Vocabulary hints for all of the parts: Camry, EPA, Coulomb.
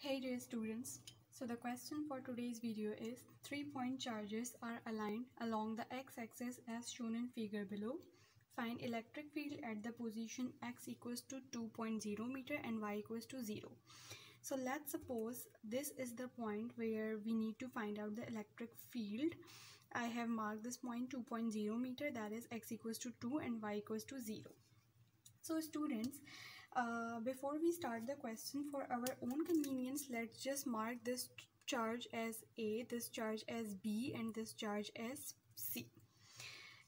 Hey dear students, so the question for today's video is 3 point charges are aligned along the x-axis as shown in figure below. Find electric field at the position x equals to 2.0 meter and y equals to 0. So let's suppose this is the point where we need to find out the electric field. I have marked this point 2.0 meter, that is x equals to 2 and y equals to 0. So students, before we start the question, for our own convenience, let's just mark this charge as A, this charge as B, and this charge as C.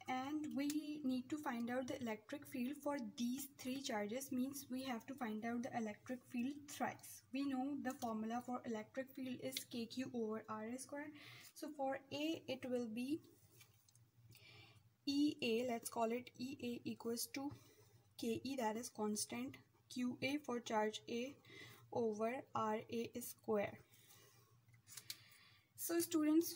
And we need to find out the electric field for these three charges, means we have to find out the electric field thrice. We know the formula for electric field is KQ over R square. So for A, it will be EA, let's call it EA equals to KE, that is constant, QA for charge A over RA square. So students,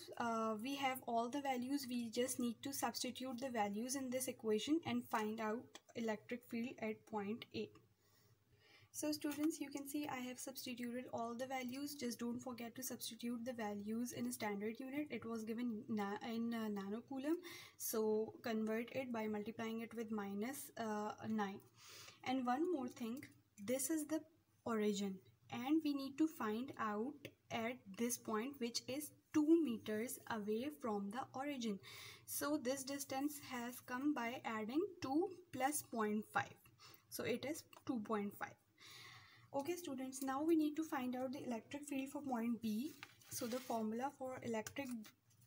we have all the values. We just need to substitute the values in this equation and find out electric field at point A. So students, you can see I have substituted all the values. Just don't forget to substitute the values in a standard unit. It was given in nano Coulomb. So convert it by multiplying it with minus 9. And one more thing, this is the origin and we need to find out at this point, which is 2 meters away from the origin. So this distance has come by adding 2 plus 0.5. So it is 2.5. Okay students, now we need to find out the electric field for point B. So the formula for electric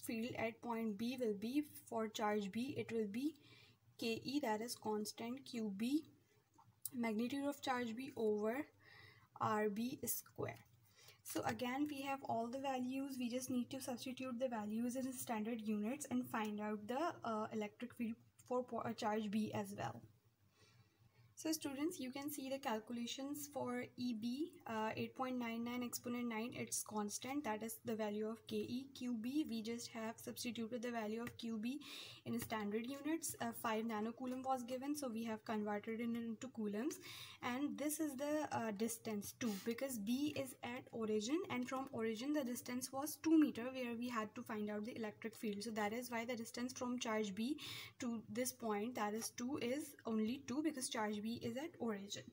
field at point B will be, for charge B, it will be KE, that is constant, QB, magnitude of charge B over RB square. So again, we have all the values. We just need to substitute the values in standard units and find out the electric field for charge B as well. So students, you can see the calculations for EB, 8.99 exponent 9, it's constant, that is the value of KE. QB, we just have substituted the value of QB in standard units, 5 nano Coulomb was given, so we have converted it into coulombs. And this is the distance 2, because B is at origin and from origin the distance was 2 meter where we had to find out the electric field. So that is why the distance from charge B to this point, that is 2, is only 2, because charge B is at origin.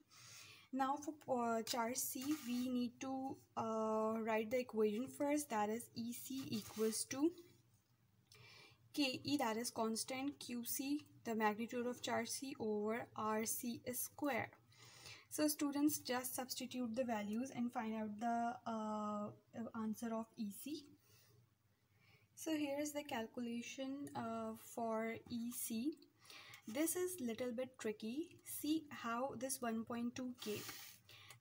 Now for charge C, we need to write the equation first, that is EC equals to KE, that is constant, QC, the magnitude of charge C over RC square. So students, just substitute the values and find out the answer of EC. So here's the calculation for EC. This is little bit tricky. See how this 1.2 came.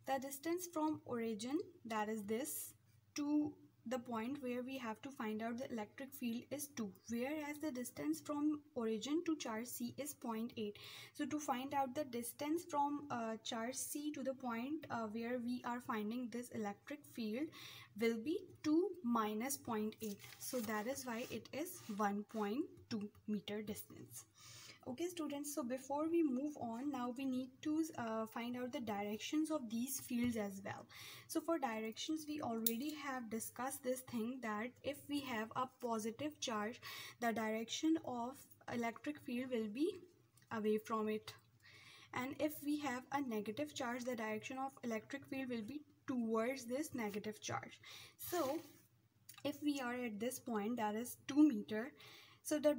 The distance from origin, that is this, to the point where we have to find out the electric field is 2, whereas the distance from origin to charge C is 0.8. So to find out the distance from charge C to the point where we are finding this electric field will be 2 minus 0.8. So that is why it is 1.2 meter distance. Okay students, so before we move on, now we need to find out the directions of these fields as well. So for directions, we already have discussed this thing, that if we have a positive charge, the direction of electric field will be away from it. And if we have a negative charge, the direction of electric field will be towards this negative charge. So if we are at this point, that is 2 meter, so the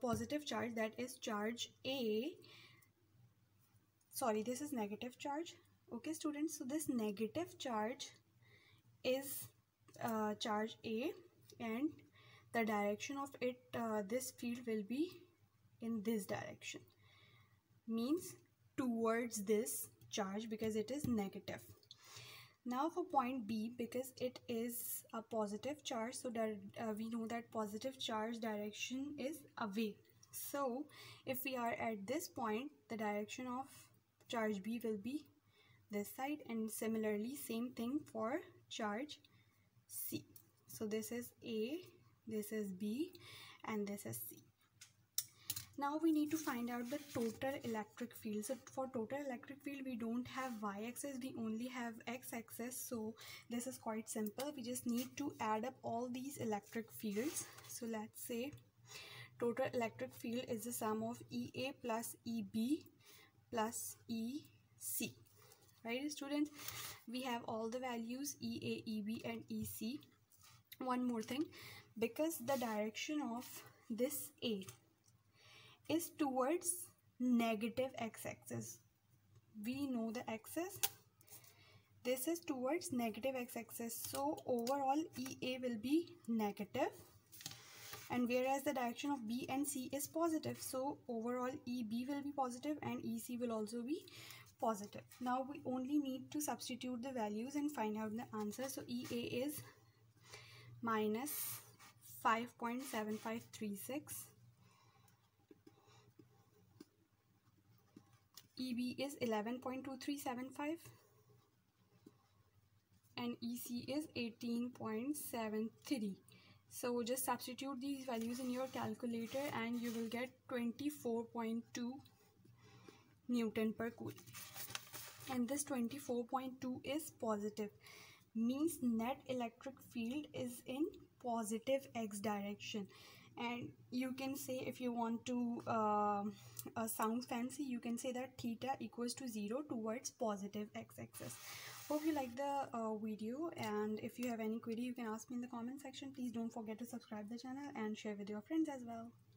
positive charge, that is charge A, sorry, this is negative charge. Okay students, so this negative charge is charge A, and the direction of it, this field will be in this direction, means towards this charge, because it is negative. Now for point B, because it is a positive charge, so that we know that positive charge direction is away. So if we are at this point, the direction of charge B will be this side, and similarly same thing for charge C. So this is A, this is B, and this is C. Now we need to find out the total electric field. So for total electric field, we don't have y-axis, we only have x-axis. So this is quite simple. We just need to add up all these electric fields. So let's say total electric field is the sum of EA plus EB plus EC. Right, students? We have all the values EA, EB and EC. One more thing, because the direction of this A is towards negative x-axis. We know the axis. This is towards negative x-axis. So overall EA will be negative. And whereas the direction of B and C is positive. So overall EB will be positive and EC will also be positive. Now we only need to substitute the values and find out the answer. So EA is minus 5.7536. EB is 11.2375 and EC is 18.73. So just substitute these values in your calculator and you will get 24.2 Newton per Coulomb. And this 24.2 is positive, means net electric field is in positive x direction. And you can say, if you want to sound fancy, you can say that theta equals to 0 towards positive x-axis. Hope you like the video, and if you have any query you can ask me in the comment section. Please don't forget to subscribe the channel and share with your friends as well.